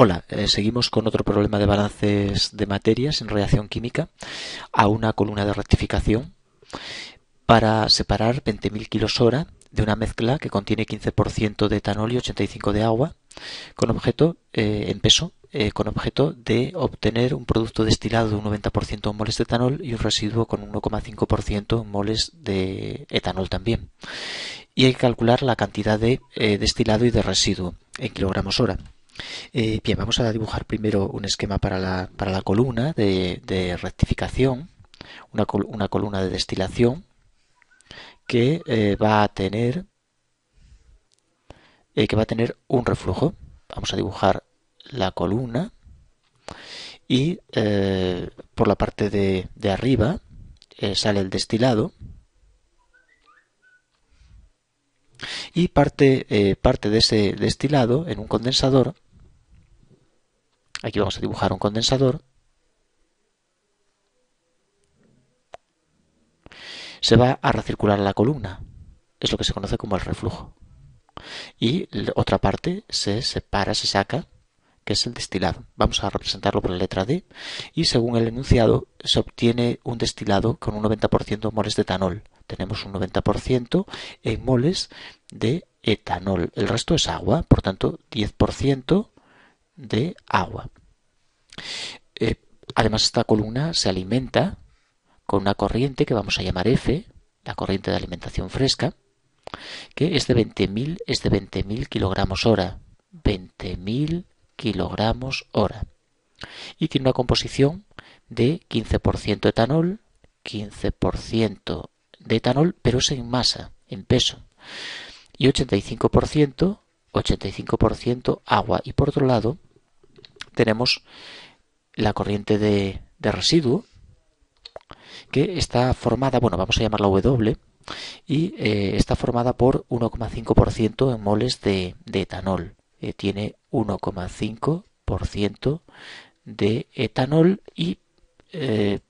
Hola, seguimos con otro problema de balances de materias en reacción química a una columna de rectificación para separar 20.000 kilos hora de una mezcla que contiene 15% de etanol y 85% de agua con objeto en peso, con objeto de obtener un producto destilado de un 90% en moles de etanol y un residuo con un 1,5% en moles de etanol también. Y hay que calcular la cantidad de destilado y de residuo en kilogramos hora. Bien, vamos a dibujar primero un esquema para la columna de rectificación, una columna de destilación que va a tener un reflujo. Vamos a dibujar la columna y por la parte de arriba sale el destilado y parte de ese destilado en un condensador. Aquí vamos a dibujar un condensador. Se va a recircular la columna. Es lo que se conoce como el reflujo. Y la otra parte se separa, se saca, que es el destilado. Vamos a representarlo por la letra D. Y según el enunciado, se obtiene un destilado con un 90% en moles de etanol. Tenemos un 90% en moles de etanol. El resto es agua, por tanto, 10%. De agua. Además, esta columna se alimenta con una corriente que vamos a llamar F, la corriente de alimentación fresca, que es de 20.000 kilogramos hora. 20.000 kilogramos hora. Y tiene una composición de 15% etanol, 15% de etanol, pero es en masa, en peso, y 85% agua. Y por otro lado, tenemos la corriente de residuo que está formada, bueno, vamos a llamarla W, y está formada por 1,5% en moles de etanol. Tiene 1,5% de etanol y,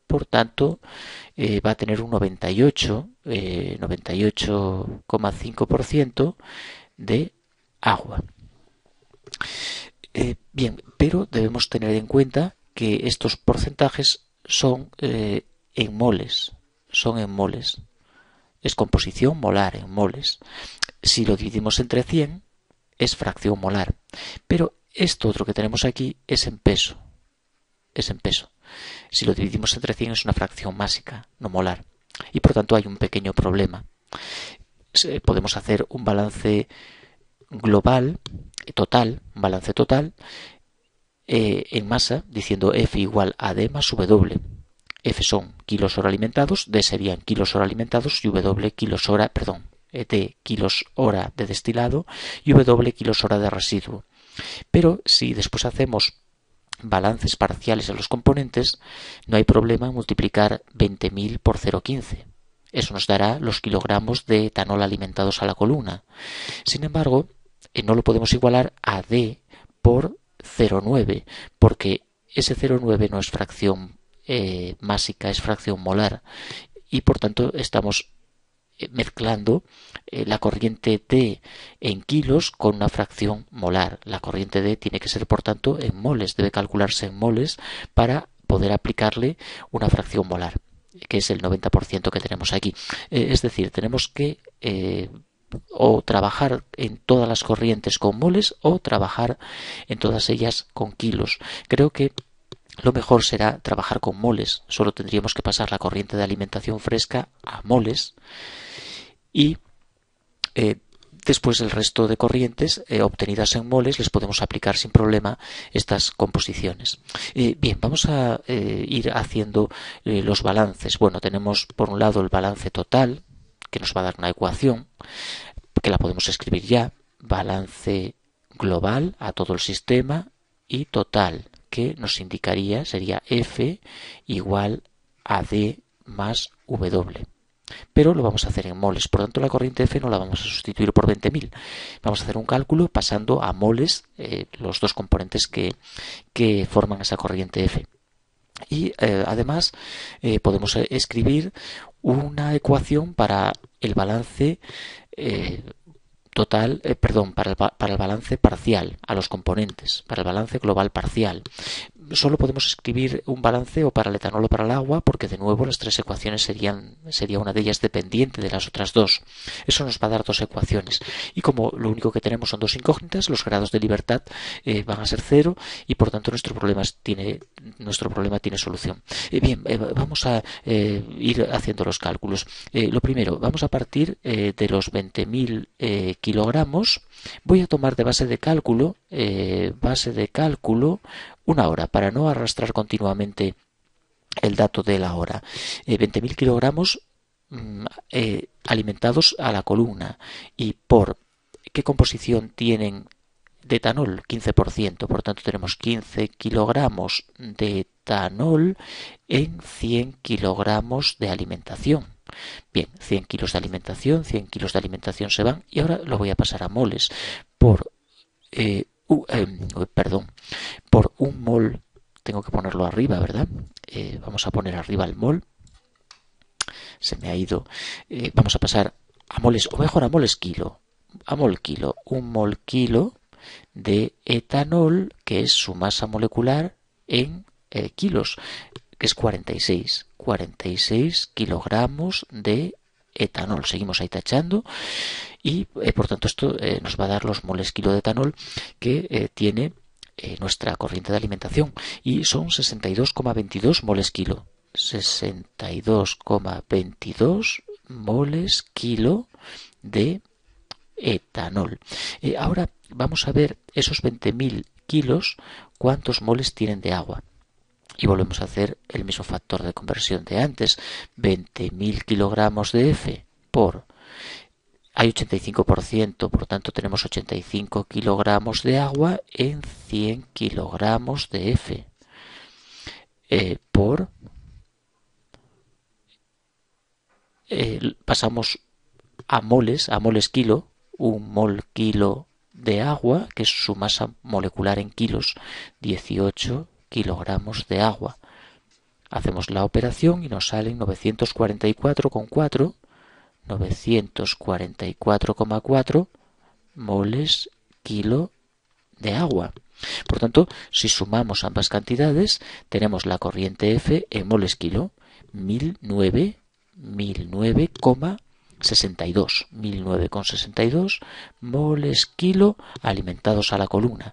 por tanto, va a tener un 98,5% de agua. Bien, pero debemos tener en cuenta que estos porcentajes son en moles, es composición molar en moles. Si lo dividimos entre 100 es fracción molar, pero esto otro que tenemos aquí es en peso, Si lo dividimos entre 100 es una fracción másica, no molar, y por tanto hay un pequeño problema. Podemos hacer un balance global, total, en masa, diciendo F igual a D más W. F son kilos hora alimentados, D serían kilos hora alimentados y W kilos hora, D kilos hora de destilado y W kilos hora de residuo. Pero si después hacemos balances parciales a los componentes, no hay problema en multiplicar 20.000 por 0,15. Eso nos dará los kilogramos de etanol alimentados a la columna. Sin embargo, no lo podemos igualar a D por 0,9, porque ese 0,9 no es fracción másica, es fracción molar, y por tanto estamos mezclando la corriente D en kilos con una fracción molar. La corriente D tiene que ser, por tanto, en moles, debe calcularse en moles para poder aplicarle una fracción molar, que es el 90% que tenemos aquí. Es decir, tenemos que o trabajar en todas las corrientes con moles o trabajar en todas ellas con kilos. Creo que lo mejor será trabajar con moles. Solo tendríamos que pasar la corriente de alimentación fresca a moles y después el resto de corrientes obtenidas en moles les podemos aplicar sin problema estas composiciones. Bien, vamos a ir haciendo los balances. Bueno, tenemos por un lado el balance total, que nos va a dar una ecuación, que la podemos escribir ya, balance global a todo el sistema y total, que nos indicaría, sería F igual a D más W. Pero lo vamos a hacer en moles, por lo tanto la corriente F no la vamos a sustituir por 20.000. Vamos a hacer un cálculo pasando a moles los dos componentes que forman esa corriente F. Y además podemos escribir una ecuación para el balance total, para el balance parcial a los componentes, para el balance global parcial. Solo podemos escribir un balance o para el etanol o para el agua, porque de nuevo las tres ecuaciones sería una de ellas dependiente de las otras dos. Eso nos va a dar dos ecuaciones. Y como lo único que tenemos son dos incógnitas, los grados de libertad van a ser cero y por tanto nuestro problema tiene solución. Bien, vamos a ir haciendo los cálculos. Lo primero, vamos a partir de los 20.000 kilogramos. Voy a tomar de base de cálculo una hora para no arrastrar continuamente el dato de la hora. 20.000 kilogramos alimentados a la columna y por qué composición tienen de etanol, 15%, por tanto tenemos 15 kilogramos de etanol en 100 kilogramos de alimentación. Bien, 100 kilos de alimentación, 100 kilos de alimentación se van y ahora lo voy a pasar a moles. Por un mol, tengo que ponerlo arriba, ¿verdad? Vamos a poner arriba el mol. Se me ha ido. Vamos a pasar a moles, o mejor a moles kilo. A mol kilo. Un mol kilo de etanol, que es su masa molecular en kilos, que es 46 kilogramos de etanol. Seguimos ahí tachando y por tanto esto nos va a dar los moles kilo de etanol que tiene nuestra corriente de alimentación y son 62,22 moles kilo. 62,22 moles kilo de etanol. Ahora vamos a ver esos 20.000 kilos cuántos moles tienen de agua. Y volvemos a hacer el mismo factor de conversión de antes. 20.000 kilogramos de F por... Hay 85%, por tanto tenemos 85 kilogramos de agua en 100 kilogramos de F. Pasamos a moles kilo, un mol kilo de agua, que es su masa molecular en kilos, 18 kilogramos de agua. Hacemos la operación y nos salen 944,4 944,4 moles kilo de agua. Por tanto, si sumamos ambas cantidades, tenemos la corriente F en moles kilo, 1009,62 moles kilo alimentados a la columna.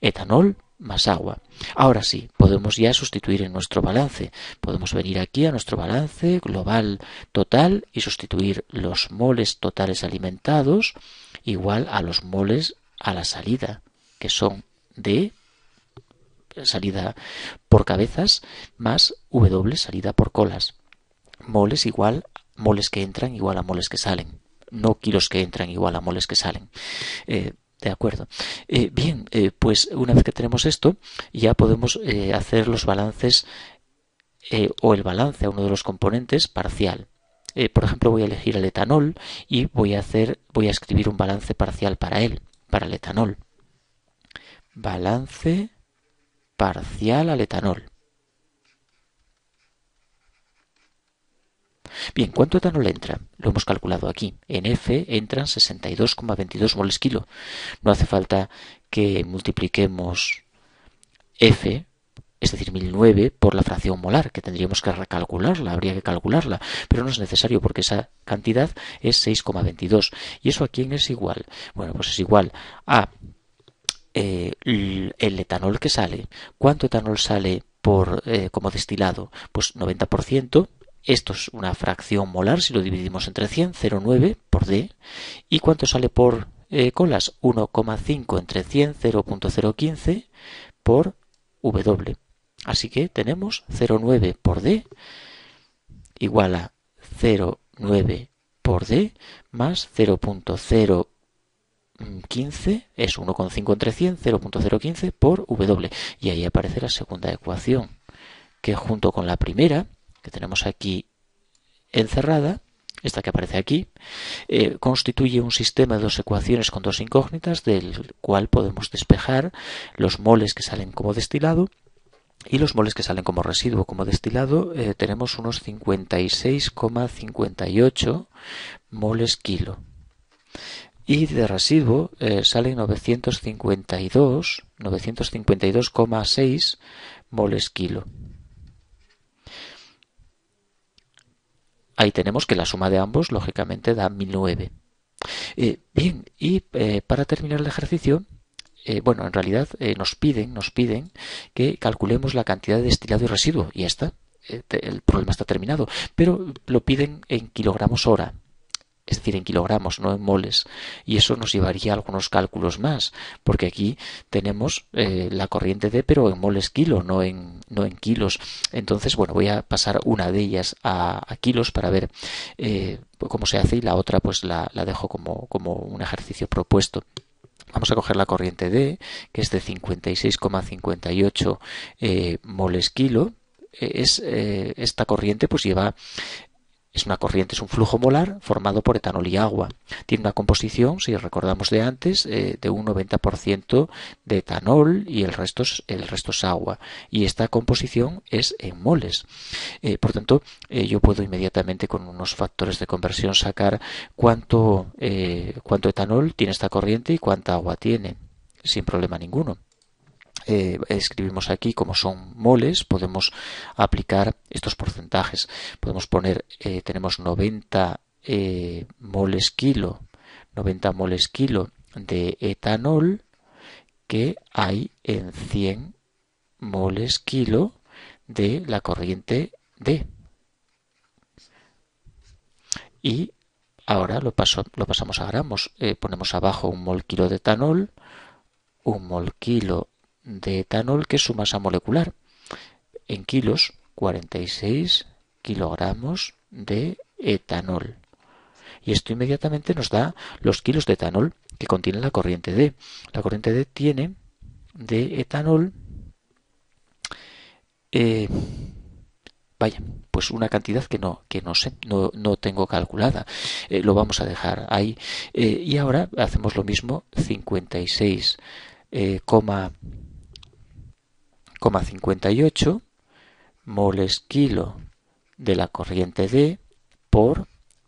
Etanol más agua. Ahora sí, podemos ya sustituir en nuestro balance. Podemos venir aquí a nuestro balance global total y sustituir los moles totales alimentados igual a los moles a la salida, que son de salida por cabezas más W salida por colas. Moles igual a moles que entran igual a moles que salen. No kilos que entran igual a moles que salen. De acuerdo. Bien, pues una vez que tenemos esto, ya podemos hacer los balances o el balance a uno de los componentes parcial. Por ejemplo, voy a elegir el etanol y voy a escribir un balance parcial para él, para el etanol. Balance parcial al etanol. Bien, ¿cuánto etanol entra? Lo hemos calculado aquí. En F entran 62,22 moles kilo. No hace falta que multipliquemos F, es decir, 1009, por la fracción molar, que tendríamos que recalcularla, habría que calcularla, pero no es necesario porque esa cantidad es 6,22. ¿Y eso a quién es igual? Bueno, pues es igual a el etanol que sale. ¿Cuánto etanol sale como destilado? Pues 90%. Esto es una fracción molar, si lo dividimos entre 100, 0,9 por D. ¿Y cuánto sale por colas? 1,5 entre 100, 0,015 por W. Así que tenemos 0,9 por D igual a 0,9 por D más 0,015, es 1,5 entre 100, 0,015 por W. Y ahí aparece la segunda ecuación, que junto con la primera, que tenemos aquí encerrada, esta que aparece aquí, constituye un sistema de dos ecuaciones con dos incógnitas, del cual podemos despejar los moles que salen como destilado y los moles que salen como residuo. Como destilado tenemos unos 56,58 moles kilo y de residuo salen 952,6 moles kilo. Ahí tenemos que la suma de ambos, lógicamente, da 1009. Bien, y para terminar el ejercicio, bueno, en realidad nos piden que calculemos la cantidad de destilado y residuo, y ya está, el problema está terminado, pero lo piden en kilogramos hora, es decir, en kilogramos, no en moles, y eso nos llevaría a algunos cálculos más, porque aquí tenemos la corriente D, pero en moles kilo, no en kilos. Entonces, bueno, voy a pasar una de ellas a kilos para ver cómo se hace, y la otra pues la dejo como un ejercicio propuesto. Vamos a coger la corriente D, que es de 56,58 moles kilo. Esta corriente pues es un flujo molar formado por etanol y agua. Tiene una composición, si recordamos de antes, de un 90% de etanol y el resto es agua. Y esta composición es en moles. Por tanto, yo puedo inmediatamente con unos factores de conversión sacar cuánto etanol tiene esta corriente y cuánta agua tiene, sin problema ninguno. Escribimos aquí, como son moles, podemos aplicar estos porcentajes. Podemos poner, tenemos 90 moles kilo de etanol que hay en 100 moles kilo de la corriente D. Y ahora lo pasamos a gramos. Ponemos abajo un mol kilo de etanol, un mol kilo de etanol, que es su masa molecular. En kilos, 46 kilogramos de etanol. Y esto inmediatamente nos da los kilos de etanol que contiene la corriente D. La corriente D tiene de etanol, vaya, pues una cantidad que no tengo calculada. Lo vamos a dejar ahí. Y ahora hacemos lo mismo, 56,58 moles kilo de la corriente D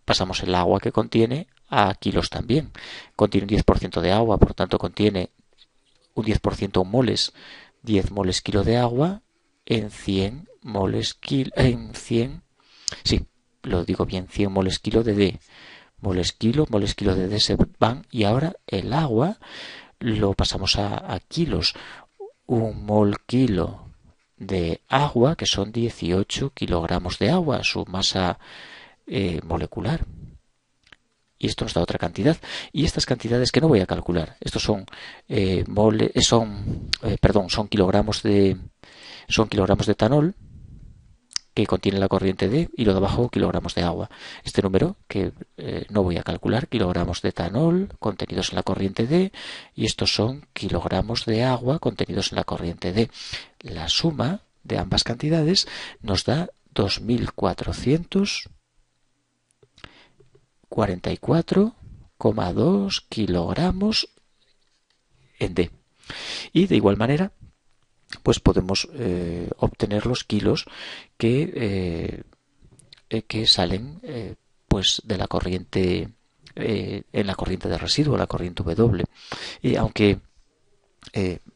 pasamos el agua que contiene a kilos también. Contiene un 10% de agua, por tanto contiene un 10% moles, 10 moles kilo de agua en 100 moles kilo, en 100, sí, lo digo bien, 100 moles kilo de D. Moles kilo de D se van, y ahora el agua lo pasamos a kilos. Un mol kilo de agua, que son 18 kilogramos de agua, su masa molecular. Y esto nos da otra cantidad. Y estas cantidades que no voy a calcular, estos son kilogramos de etanol que contiene la corriente D, y lo de abajo kilogramos de agua. Este número que no voy a calcular, kilogramos de etanol contenidos en la corriente D, y estos son kilogramos de agua contenidos en la corriente D. La suma de ambas cantidades nos da 2444,2 kilogramos en D. Y de igual manera, pues podemos obtener los kilos que salen pues de la corriente en la corriente de residuo, la corriente W. Y aunque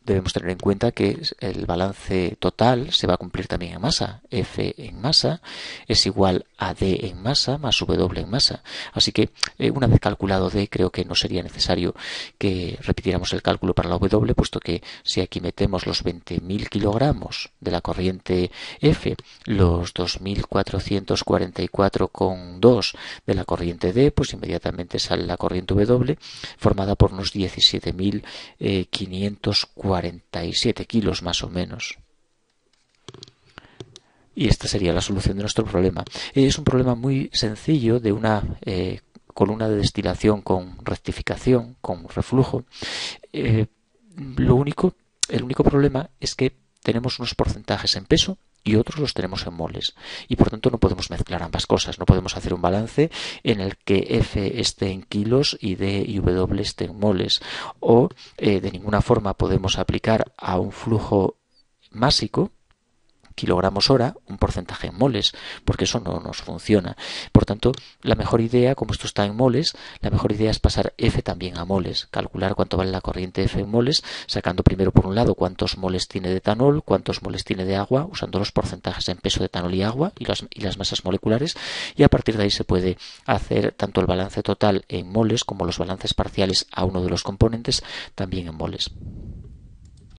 debemos tener en cuenta que el balance total se va a cumplir también en masa. F en masa es igual a D en masa más W en masa. Así que una vez calculado D, creo que no sería necesario que repitiéramos el cálculo para la W, puesto que si aquí metemos los 20.000 kilogramos de la corriente F, los 2.444,2 de la corriente D, pues inmediatamente sale la corriente W, formada por unos 17.547 kilos más o menos. Y esta sería la solución de nuestro problema. Es un problema muy sencillo de una columna de destilación con rectificación, con reflujo. El único problema es que tenemos unos porcentajes en peso y otros los tenemos en moles, y por tanto no podemos mezclar ambas cosas, no podemos hacer un balance en el que F esté en kilos y D y W esté en moles, o de ninguna forma podemos aplicar a un flujo másico kilogramos hora, un porcentaje en moles, porque eso no nos funciona. Por tanto, la mejor idea, como esto está en moles, la mejor idea es pasar F también a moles, calcular cuánto vale la corriente F en moles, sacando primero por un lado cuántos moles tiene de etanol, cuántos moles tiene de agua, usando los porcentajes en peso de etanol y agua y las masas moleculares, y a partir de ahí se puede hacer tanto el balance total en moles como los balances parciales a uno de los componentes también en moles.